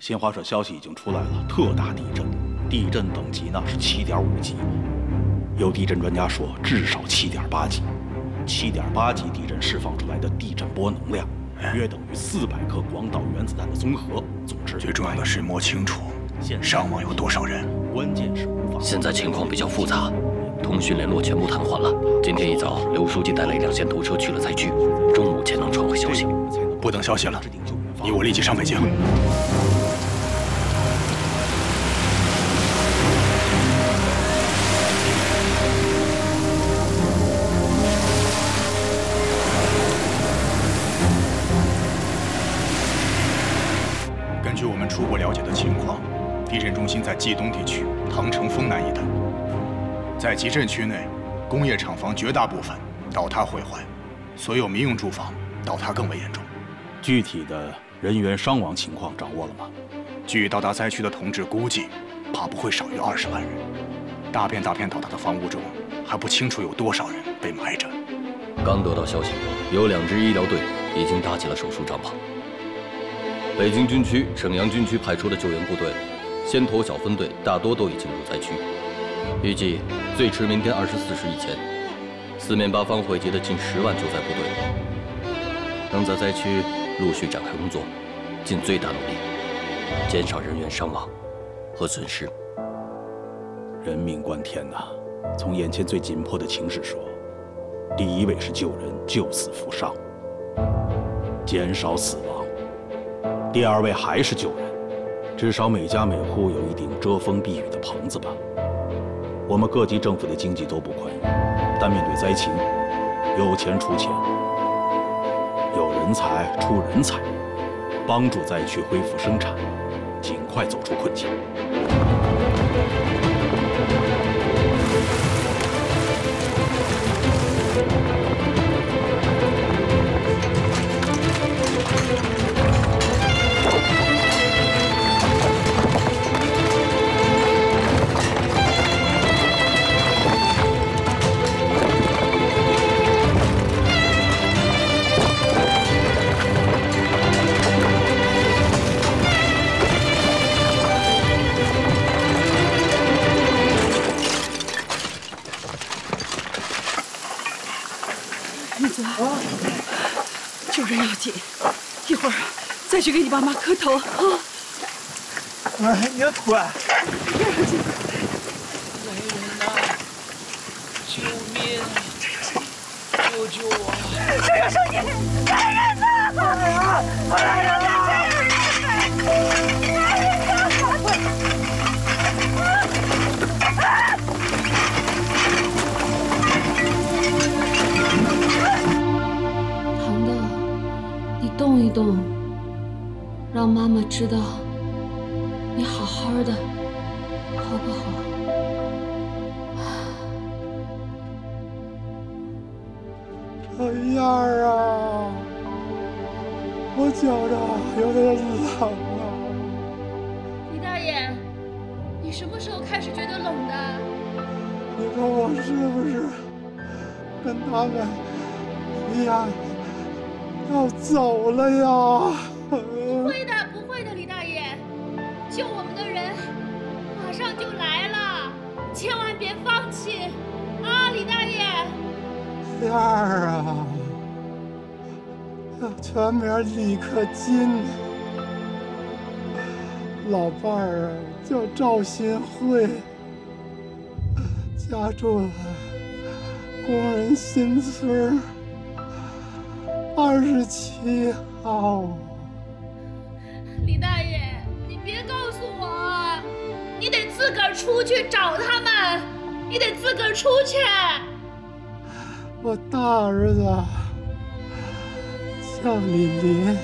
新华社消息已经出来了，特大地震，地震等级呢是7.5级，有地震专家说至少7.8级。7.8级地震释放出来的地震波能量，约等于400颗广岛原子弹的综合。总之，最重要的是摸清楚伤亡有多少人。关键是现在情况比较复杂，通讯联络全部瘫痪了。今天一早，刘书记带了1辆先头车去了灾区，中午前能传回消息。不等消息了，你我立即上北京。 据我们初步了解的情况，地震中心在冀东地区唐城丰南一带，在集镇区内，工业厂房绝大部分倒塌毁坏，所有民用住房倒塌更为严重。具体的人员伤亡情况掌握了吗？据到达灾区的同志估计，怕不会少于20万人。大片倒塌的房屋中，还不清楚有多少人被埋着。刚得到消息，有2支医疗队已经搭起了手术帐篷。 北京军区、沈阳军区派出的救援部队，先头小分队大多都已进入灾区，预计最迟明天24时以前，4面8方汇集的近10万救灾部队，能在灾区陆续展开工作，尽最大努力减少人员伤亡和损失。人命关天呐！从眼前最紧迫的情势说，第一位是救人，救死扶伤，减少死亡。 第二位还是救人，至少每家每户有一顶遮风避雨的棚子吧。我们各级政府的经济都不宽裕，但面对灾情，有钱出钱，有人才出人才，帮助灾区恢复生产，尽快走出困境。 一会儿再去给你爸妈磕头啊！你的腿！来人呐！救命！救我！这个是你！来人呐！来人呐！来人呐！ 动一动，让妈妈知道你好好的，好不好？哎呀啊！我觉着有点冷啊。你什么时候开始觉得冷的？你说我是不是跟他们一样要走了呀？不会的，不会的，李大爷，救我们的人马上就来了，千万别放弃啊，李大爷！燕儿啊，全名李克金。 老伴儿叫赵新慧，家住工人新村27号。李大爷，你别告诉我，你得自个儿出去找他们，你得自个儿出去。我大儿子叫李林。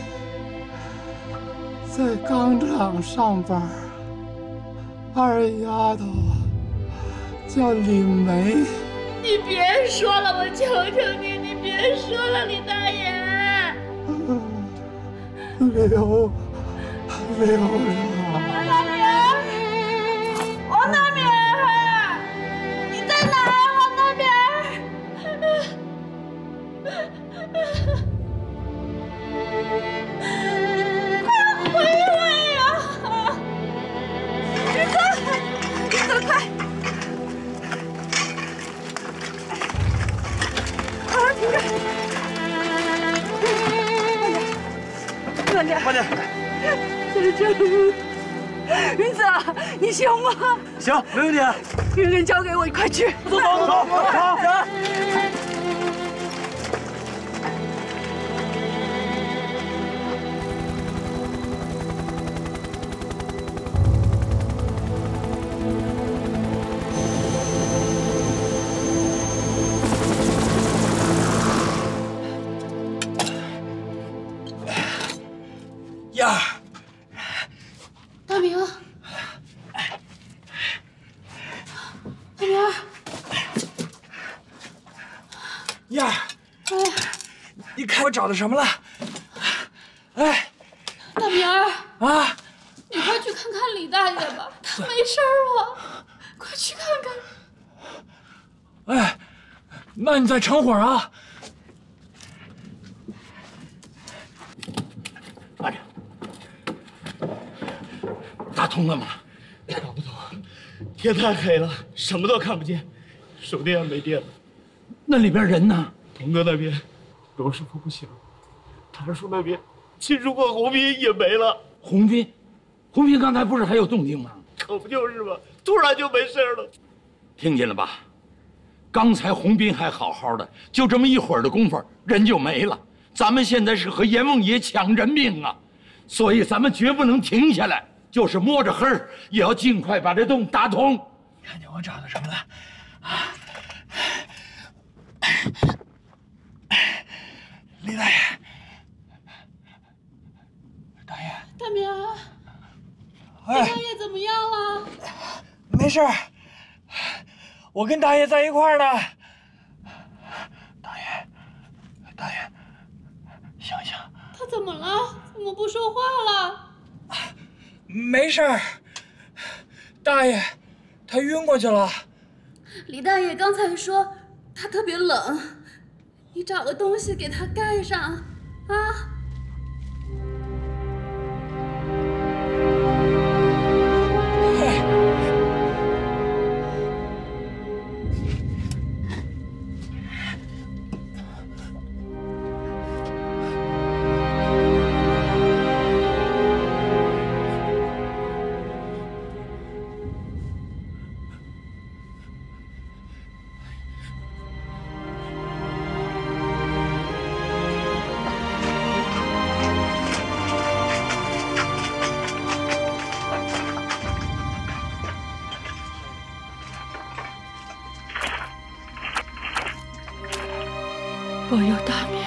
在钢厂上班，二丫头叫李梅。你别说了，我求求你，你别说了，李大爷。刘啊！王大明，你在哪儿？王大明。 慢点，云子，你行吗？行，没问题。云云交给我，你快去。走，燕儿，大明，大明，燕儿，你看我找到什么了？哎，大明儿啊，你快去看看李大爷吧，他没事儿了，快去看看。哎，那你再撑会儿啊。 打通了吗？搞不通，天太黑了，什么都看不见，手电也没电了。那里边人呢？童哥那边，罗师傅不行；谭叔那边，秦叔伯、红斌也没了。红斌刚才不是还有动静吗？可不就是吗？突然就没事了。听见了吧？刚才红斌还好好的，就这么一会儿的功夫，人就没了。咱们现在是和阎王爷抢人命啊，所以咱们绝不能停下来。 就是摸着黑儿，也要尽快把这洞打通。看见我找到什么了？李大爷，大爷，大明，李大爷怎么样了？没事儿，我跟大爷在一块儿呢。大爷，想想，他怎么了？怎么不说话了？ 没事儿，大爷，他晕过去了。李大爷刚才说他特别冷，你找个东西给他盖上啊。 保佑大明儿，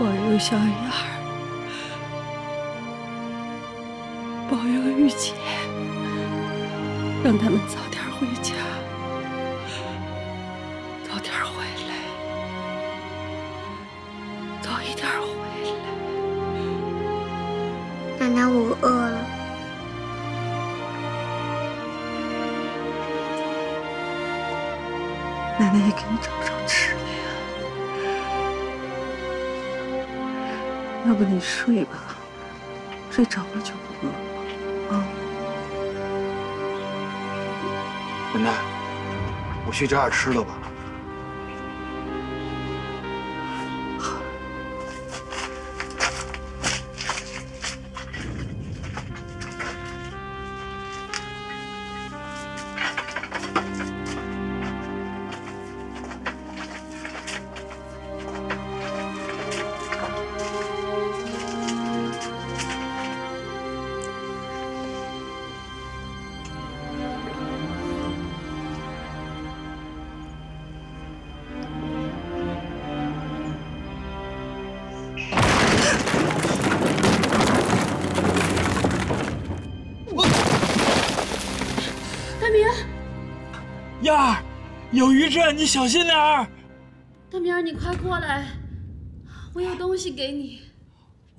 保佑小燕儿，保佑玉姐，让他们早点回家，早点回来，早一点回来。奶奶，我饿了。奶奶也给你找不着吃的呀。要不你睡吧，睡着了就不饿了啊。奶奶，我去找点吃的吧。 你小心点儿，大明儿，你快过来，我有东西给你。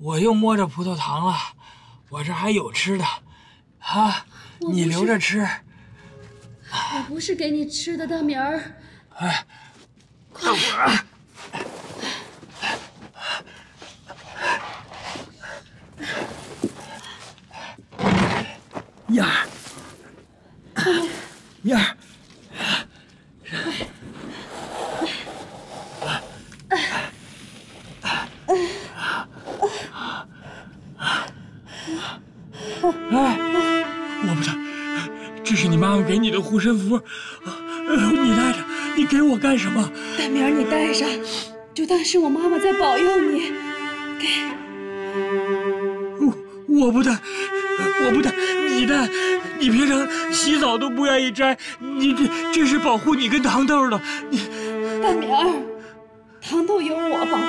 我又摸着葡萄糖了，我这还有吃的，啊，你留着吃。我不是给你吃的，大明儿。哎，快点儿。燕儿，燕儿。 给你的护身符，你带着，你给我干什么？大明儿，你带上，就当是我妈妈在保佑你。给我不带，我不带，你带。你平常洗澡都不愿意摘，你这是保护你跟糖豆的。你大明儿，糖豆有我保护。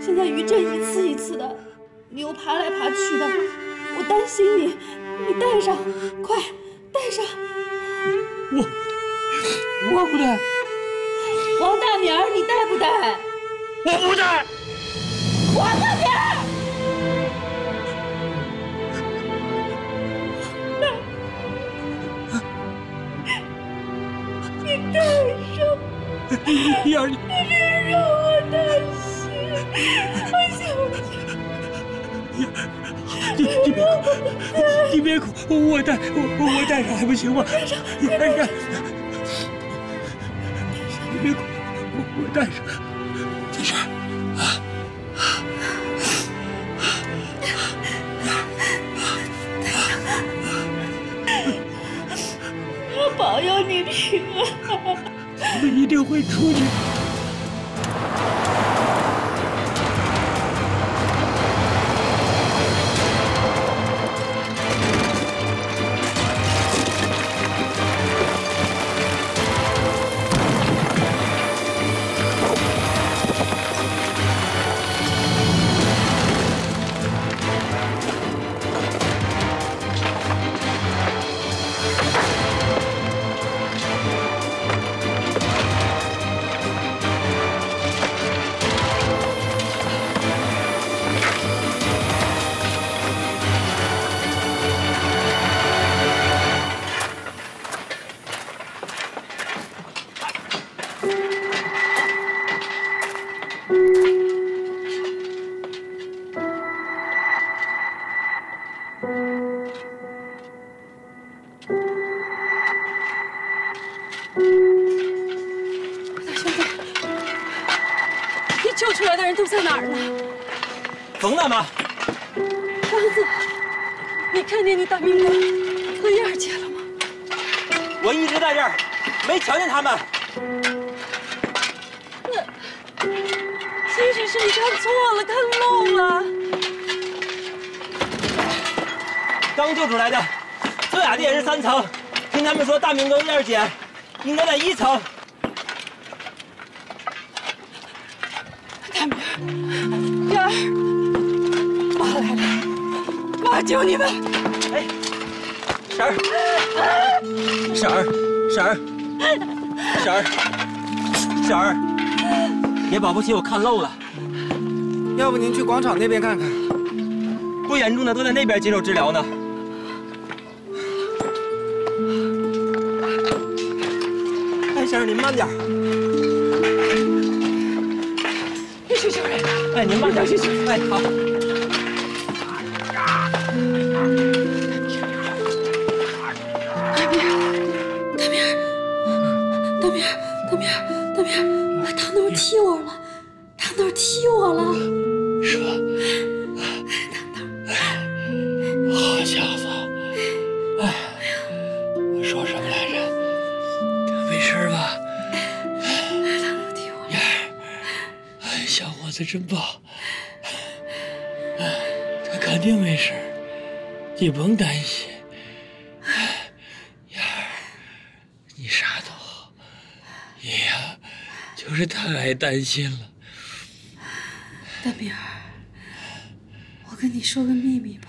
现在于震一次一次的，你又爬来爬去的，我担心你。你带上，快！ 带上，我不带。王大明儿，你带不带？我不带。王大明儿，你带上。燕儿，你这让我担心，我想。燕儿。 你别哭，我带上还不行吗？带上，你别哭，我带上，没事啊。我保佑你平安，我一定会出去。 大明跟燕儿姐应该在一层。大明，燕儿，妈来了，妈救你们！哎，婶儿，婶儿，婶儿，婶儿，婶儿，别保不齐我看漏了。要不您去广场那边看看，多严重的都在那边接受治疗呢。 你您慢点。徐主任，哎，您慢点，徐主任，哎，好。大明儿，大妞踢我了，大妞踢我了。是吧？大妞，好家伙！ 说什么来着？没事吧？燕儿，小伙子真棒，他肯定没事，你甭担心。燕儿，你啥都好，爷呀，就是太担心了。大明儿，我跟你说个秘密吧。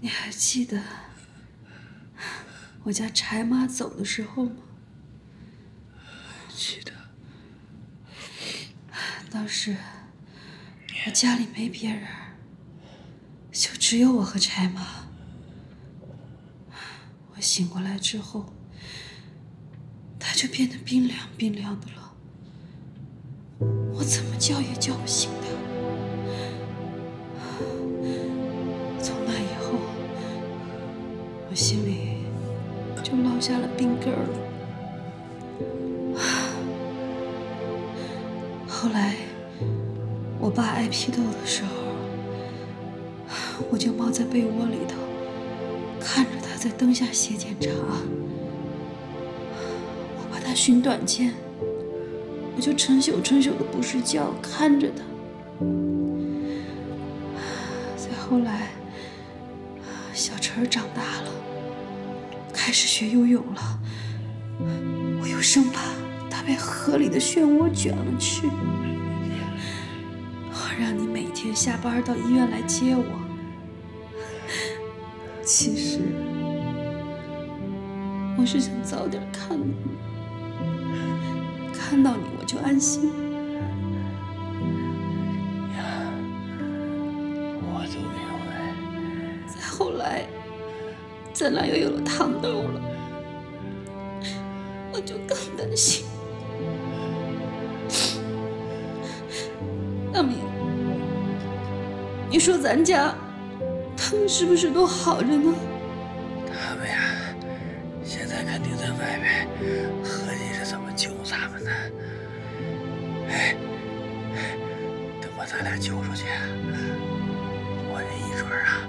你还记得我家柴妈走的时候吗？记得。当时我家里没别人，就只有我和柴妈。我醒过来之后，她就变得冰凉冰凉的了，我怎么叫也叫不醒她。 我心里就落下了病根儿了。后来我爸挨批斗的时候，我就猫在被窝里头，看着他在灯下写检查。我怕他寻短见，我就成宿成宿的不睡觉，看着他。再后来，小陈长大了。 开始学游泳了，我又生怕他被河里的漩涡卷了去。我让你每天下班到医院来接我。其实我是想早点看到你，看到你我就安心。呀，我都明白。再后来。 咱俩又有了糖豆了，我就更担心。大明，你说咱家他们是不是都好着呢？他们呀，现在肯定在外面合计着怎么救咱们呢。哎，等把咱俩救出去，我这一准啊。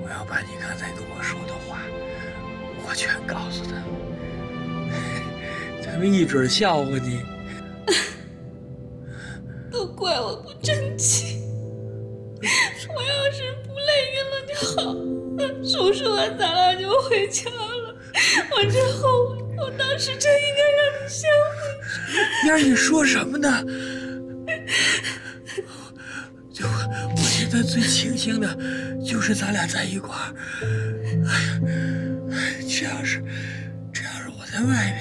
我要把你刚才跟我说的话，我全告诉他，咱们一准笑话你。都怪我不争气，我要是不累晕了就好。叔叔完咱俩就回家了，我真后悔，我当时真应该让你先回去。燕儿，你说什么呢？我现在最庆幸的就是咱俩在一块儿。哎，这要是我在外面，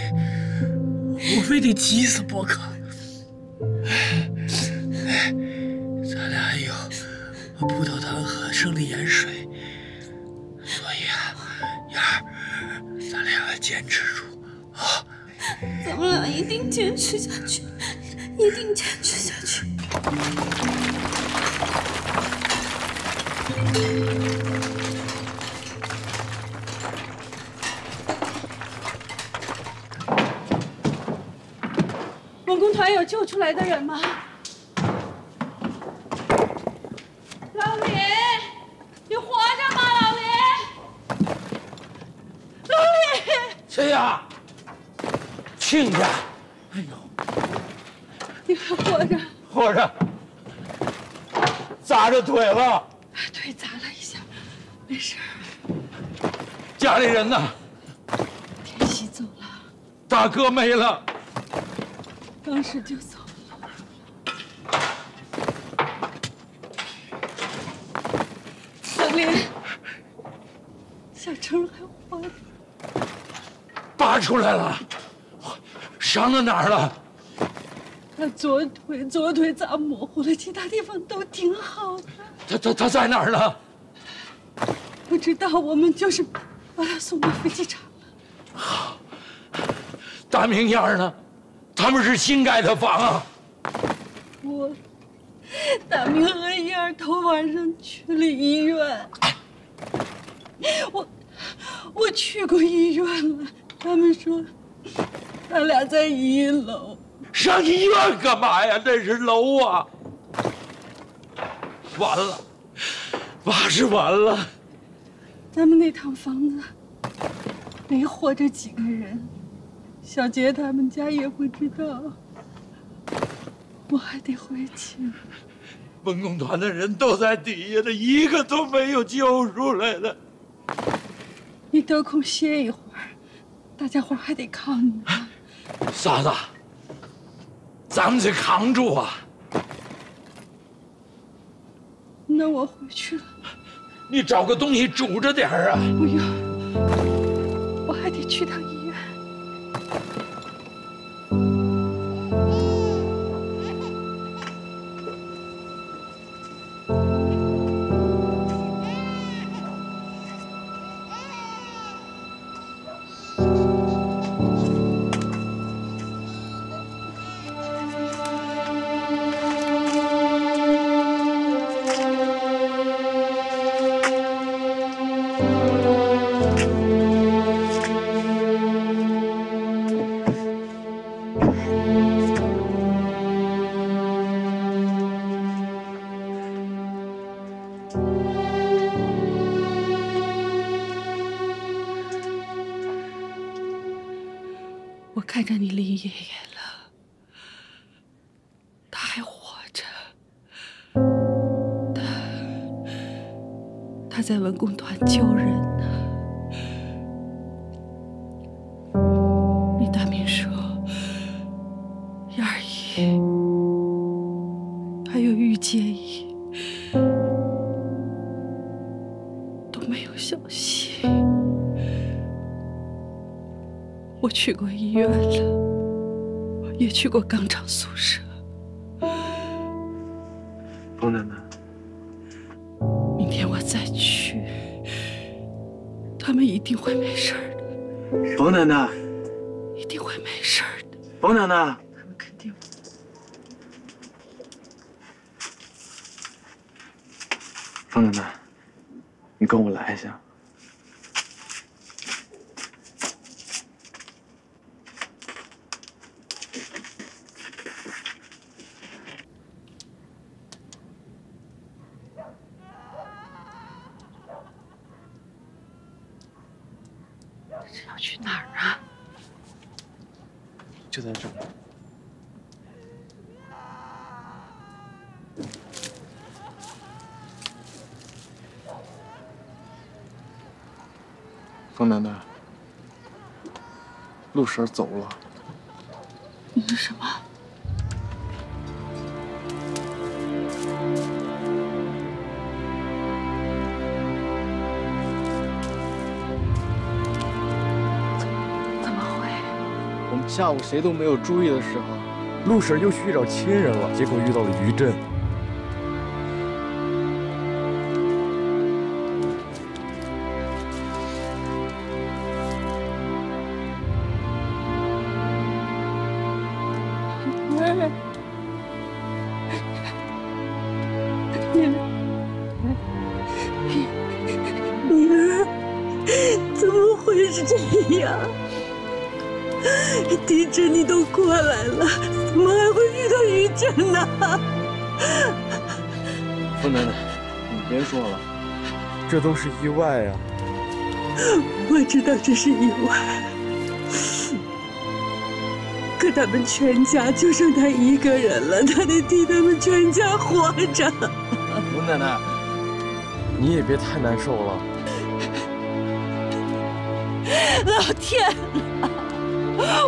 我非得急死不可。哎，咱俩还有葡萄糖和生理盐水，所以啊，燕儿，咱俩要坚持住啊！咱们俩一定坚持下去，一定坚持下去。 文工团有救出来的人吗？老李，你活着吗？老李，老李，谁呀？亲家，哎呦，你还活着？活着，砸着腿了。 腿砸了一下，没事。家里人呢？天喜走了，大哥没了，当时就走了。小林，小程还活着。拔出来了，伤到哪儿了？他左腿砸模糊了，其他地方都挺好的。 他在哪儿呢？不知道，我们就是把他送到飞机场了。好，大明样呢？他们是新盖的房啊！我大明和燕头晚上去了医院，我去过医院了，他们说他俩在一楼。上医院干嘛呀？那是楼啊！完了，爸是完了。咱们那趟房子没活着几个人。 小杰他们家也不知道，我还得回去。文工团的人都在底下了，一个都没有救出来了。你得空歇一会儿，大家伙还得靠你啊。嫂子，咱们得扛住啊。那我回去了。你找个东西煮着点儿啊。不用，我还得去趟医院。 看着你林爷爷了，他还活着，他在文工团救人呢。李大明说，燕儿姨还有玉洁姨都没有消息。 我去过医院了，也去过钢厂宿舍。姑奶奶，明天我再去，他们一定会没事的。冯奶奶，一定会没事的。冯奶奶，他们肯定。冯奶奶，你跟我来一下。 就在这儿。冯奶奶，陆婶走了。你是什么？下午谁都没有注意的时候，陆婶又去找亲人了，结果遇到了余震。你们怎么会是这样？ 地震你都过来了，怎么还会遇到余震呢？冯奶奶，你别说了，这都是意外啊！我知道这是意外，可他们全家就剩他一个人了，他得替他们全家活着。冯奶奶，你也别太难受了。老天啊！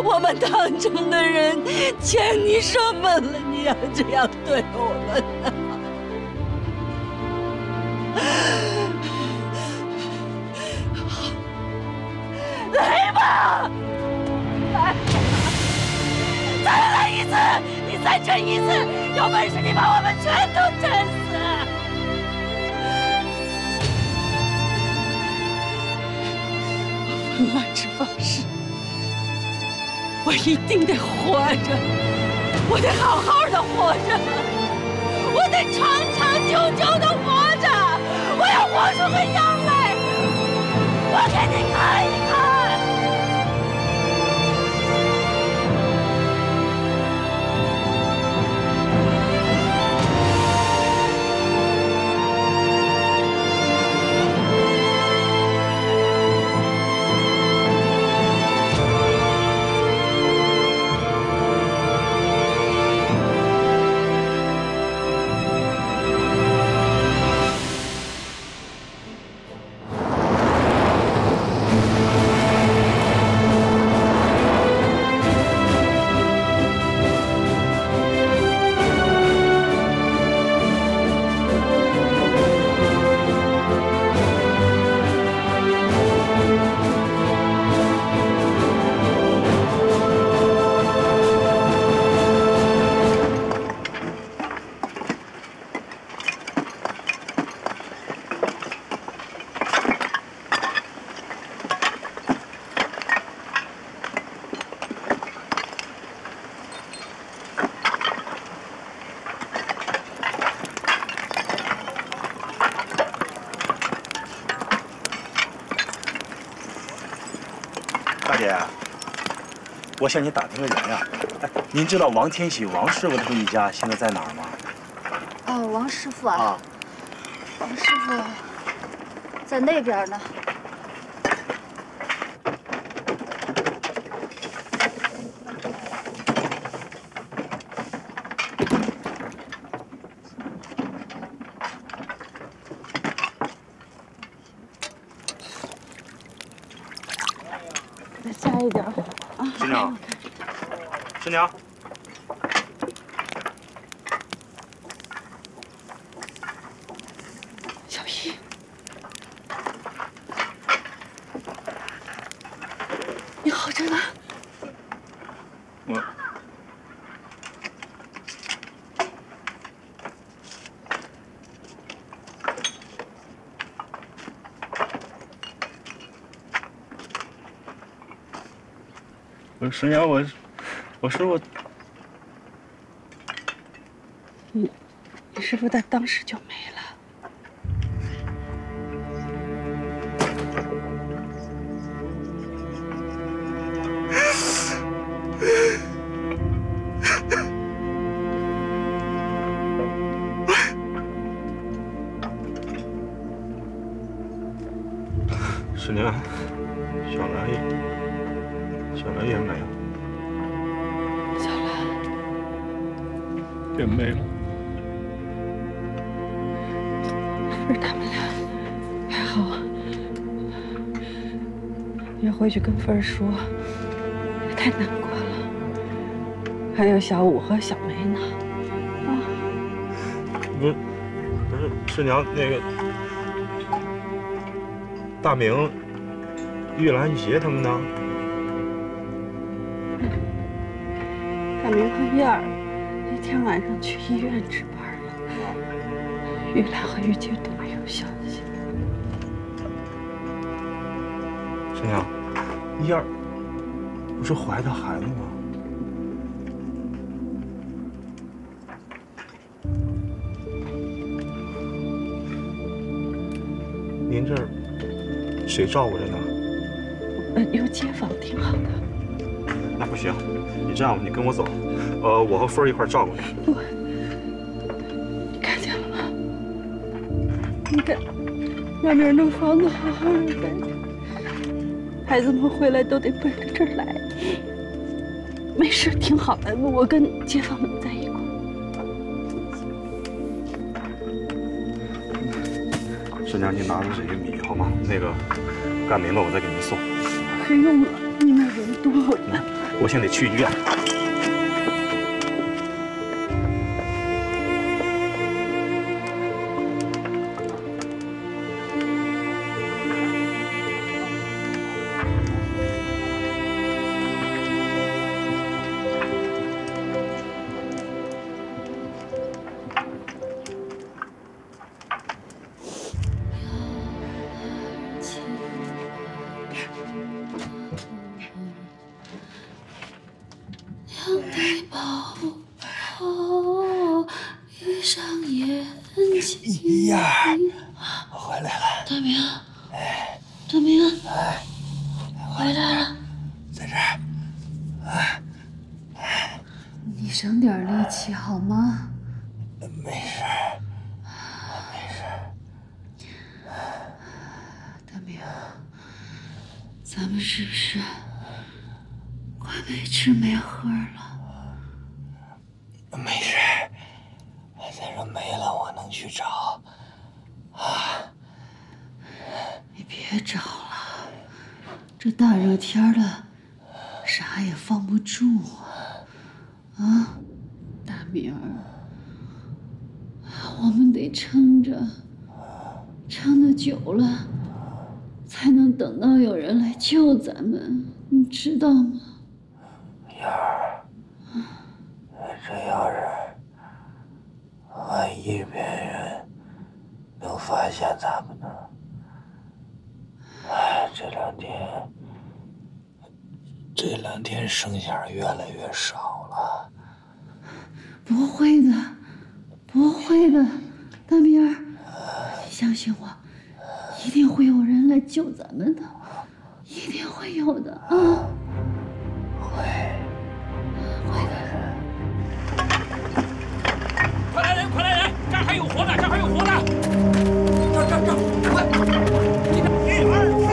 我们当政的人欠你什么了？你要这样对我们、啊？好，来吧，来，再来一次！你再沉一次，有本事你把我们全都沉死！ 我们安置方式。 我我一定得活着，我得好好的活着，我得长长久久的活着，我要活出个样来，我给你看一看。 我向您打听个人呀，哎，您知道王天喜王师傅他们一家现在在哪儿吗？哦，王师傅啊，王师傅在那边呢。再加一点。 师娘，师娘，小姨，你好着呢。我，师娘，我师傅，你师傅在当时就没了。 去跟芬儿说，太难过了。还有小五和小梅呢，啊？不是，师娘那个大明、玉兰、玉洁他们呢？大明和燕儿那天晚上去医院值班了，玉兰和玉洁都没有消息。师娘。 燕儿不是怀她孩子吗？您这谁照顾着呢？由街坊挺好的。那不行，你这样吧，你跟我走，我和芬儿一块照顾你。不，你看见了吗？你看，外面那房子好好的。 孩子们回来都得奔着这儿来，没事，挺好的。我跟街坊们在一块儿。师娘，您拿着这些米好吗？那个干没了，我再给您送。不用了，你那人多了。我现在得去医院。抱抱闭上眼睛。燕儿，我回来了。大明，哎，大明，哎，回来了，在这儿。啊，哎，你省点力气好吗？没事，没事。大明，咱们是不是？ 快没吃没喝了，没事。再说没了，我能去找。啊，你别找了，这大热天的，啥也放不住啊。啊，大明儿，我们得撑着，撑得久了，才能等到有人来救咱们，你知道吗？ 燕儿，这要是万一别人能发现咱们呢？哎，这两天声响越来越少了。不会的，不会的，大明儿，你相信我，一定会有人来救咱们的，一定会有的啊！会。 快来人！快来人！这儿还有活的！这儿还有活的！这！快！一二三，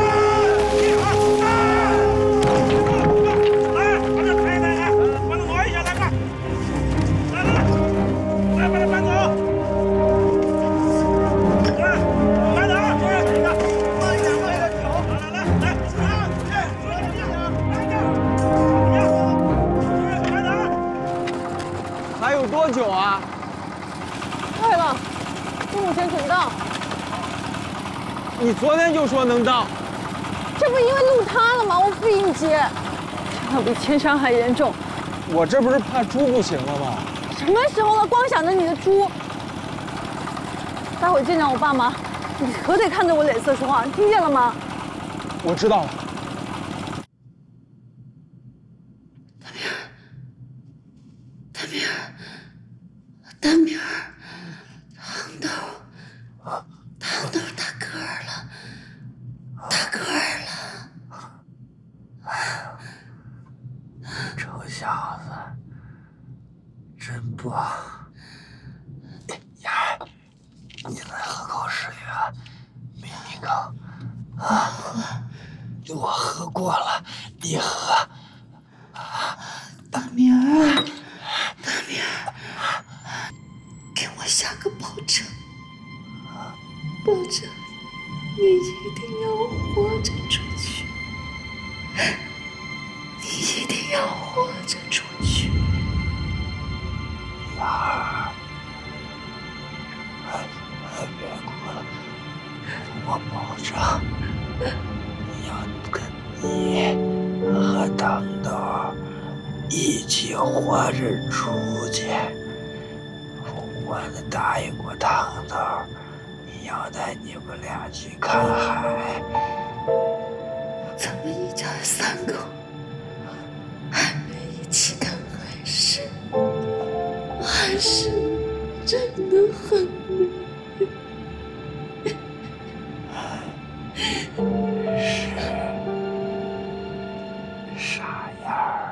一二三，来，把这抬抬来，把它挪一下，来快！来，把它搬走！来，搬走！就是这个，慢一点，慢一点，走！来，还有多久啊？ 5天准到，你昨天就说能到，这不因为路塌了吗？我不应接，这要比天伤还严重。我这不是怕猪不行了吗？什么时候了，光想着你的猪。待会见着我爸妈，你可得看着我脸色说话，听见了吗？我知道了。大明儿，大明儿，大明儿。 都大个儿了，大个儿了！臭小子，真棒！燕儿，你来喝口水啊，没你高啊！我喝过了，你喝。大明儿，大明儿，给我下个保证。 保证，你一定要活着出去！你一定要活着出去！燕儿，别哭了，我保证，要跟你和糖豆一起活着出去。我答应过糖豆。 要带你们俩去看海，咱们一家三口还没一起看海狮，海狮真的很美。是，傻燕儿。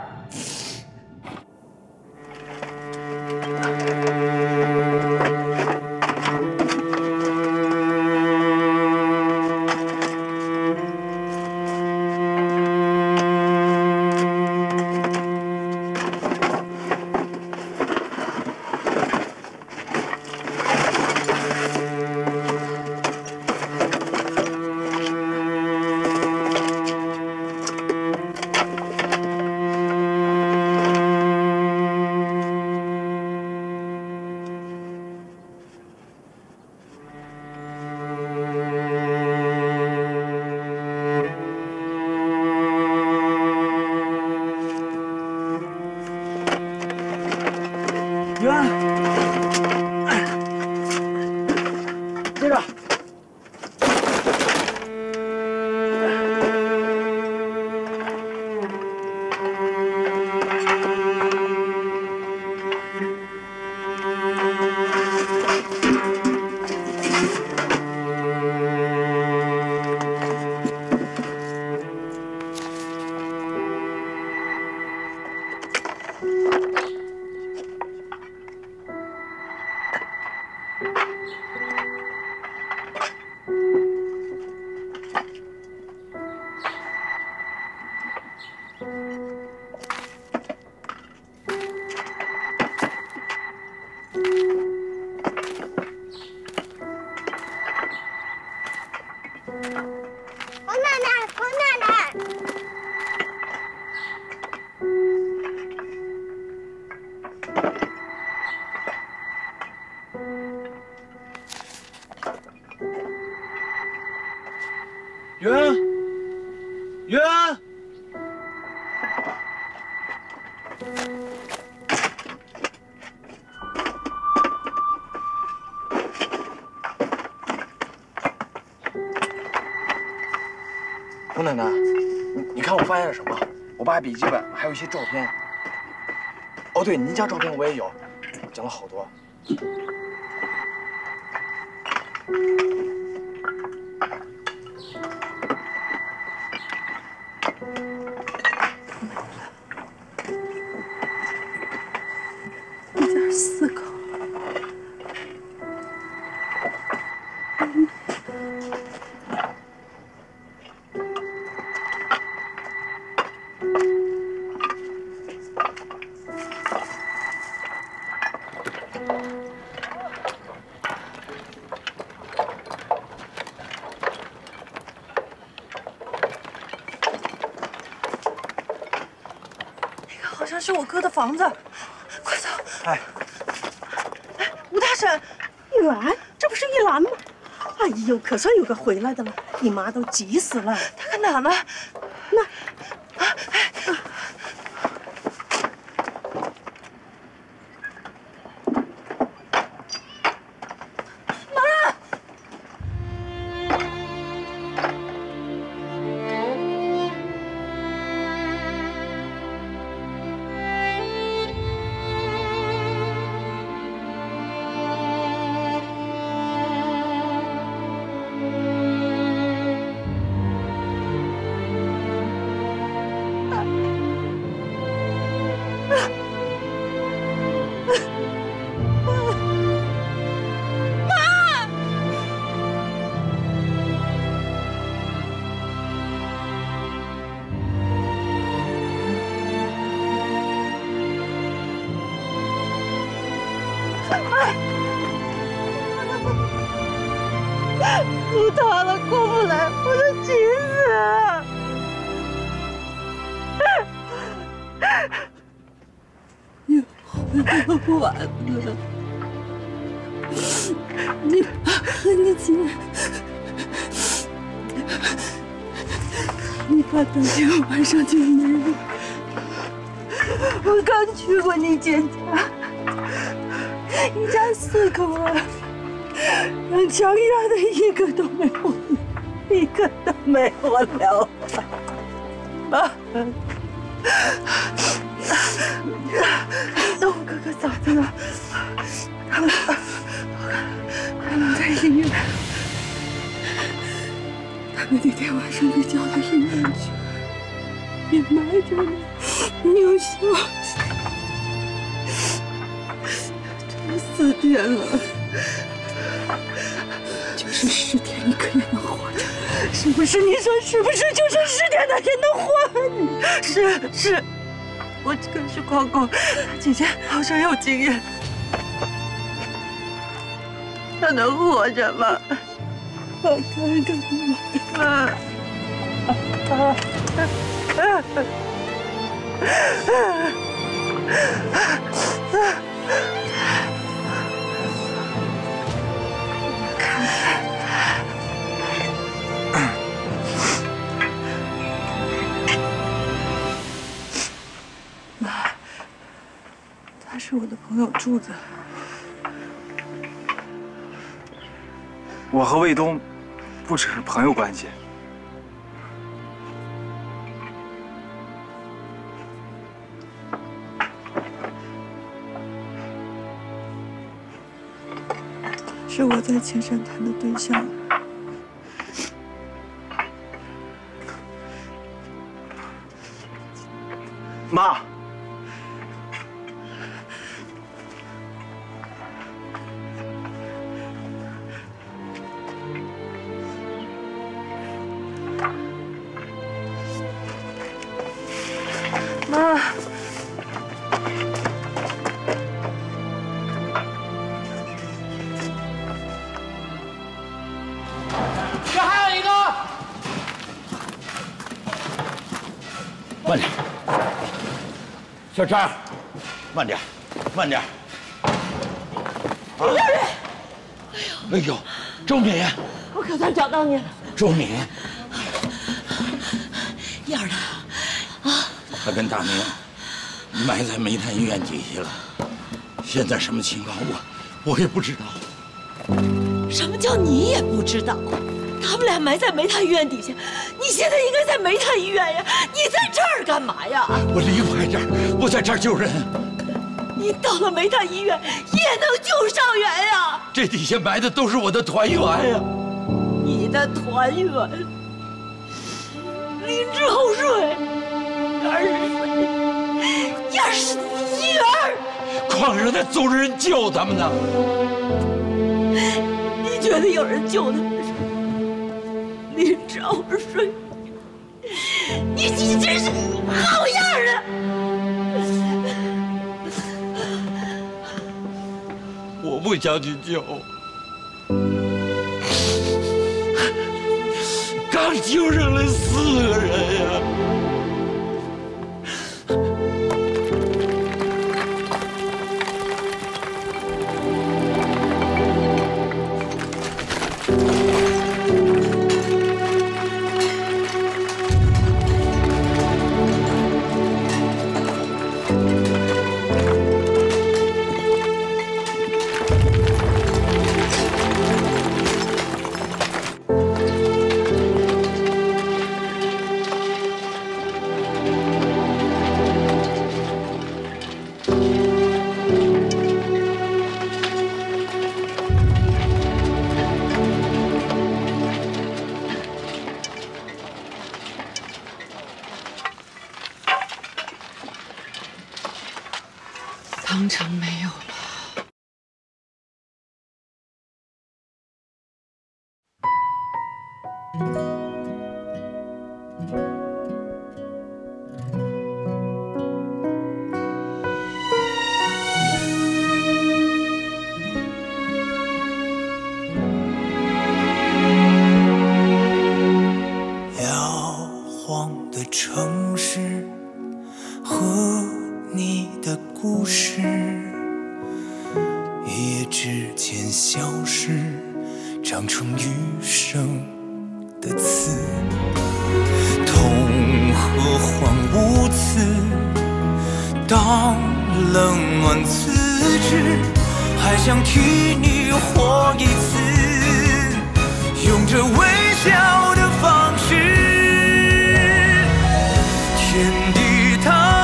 云儿，云儿，姑奶奶，你看我发现了什么？我爸笔记本还有一些照片。哦，对，您家照片我也有，讲了好多。 是我哥的房子，快走！哎，哎，吴大婶，玉兰，这不是玉兰吗？哎呦，可算有个回来的了，你妈都急死了。她搁哪呢？那，啊，哎，妈！你逃了过不来，我就急死了。你回晚了，你进来，你爸当天晚上就没了。我刚去过你姐家，一家4口啊。 让强压的一个都没有，一个都没我了。妈，那我哥哥嫂子呢？他们在医院，他们那天晚上被叫到医院去，也埋着呢，牛秀，都4天了。 就是10天，你可也能活着，是不是？你说是不是？就是10天，他也能活。是，我跟着光光，他姐姐好像有经验，他能活着吗？我看看我的妈。 妈，她是我的朋友柱子。我和卫东不只是朋友关系，是我在前山谈的对象。 妈，妈，这还有一个，慢点。 小张，慢点，慢点！啊！哎呦，周敏，我可算找到你了！周敏，燕儿呢？啊，他跟大明埋在煤炭医院底下了，现在什么情况我也不知道。什么叫你也不知道？他们俩埋在煤炭医院底下，你现在应该在煤炭医院呀，你在这儿干嘛呀？我离不开这儿，我在这儿救人。你到了煤炭医院也能救伤员呀！这底下埋的都是我的团员呀！你的团员，林之后水，燕儿是你女儿，矿上的总是人救他们呢。你觉得有人救他们？ 林兆水，你真是好样的！我不想去救。刚救上来4个人呀！方程没有了。摇晃的城市和。 你的故事，一夜之间消失，长成余生的刺，痛和慌无次，当冷暖自知，还想替你活一次，用这微笑的方式，天地它。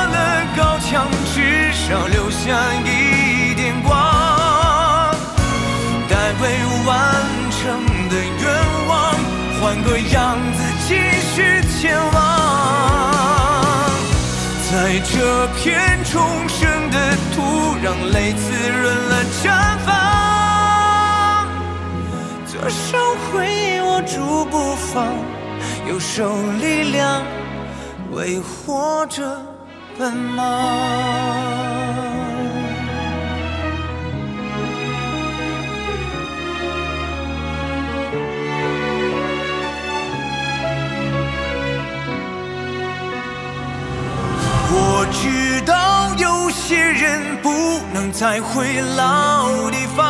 墙至少留下一点光，待未完成的愿望，换个样子继续前往。在这片重生的土壤，泪滋润了绽放。左手回忆握住不放，右手力量为活着。 奔忙，我知道有些人不能再回老地方，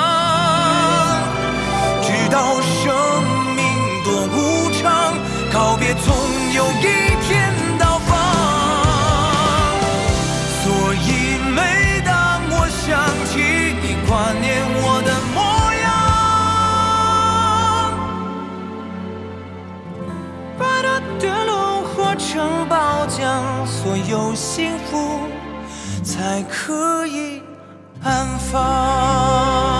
知道生命多无常，告别总有一天到访。 所以，每当我想起你挂念我的模样，把它的龙活成宝浆，所有幸福才可以安放。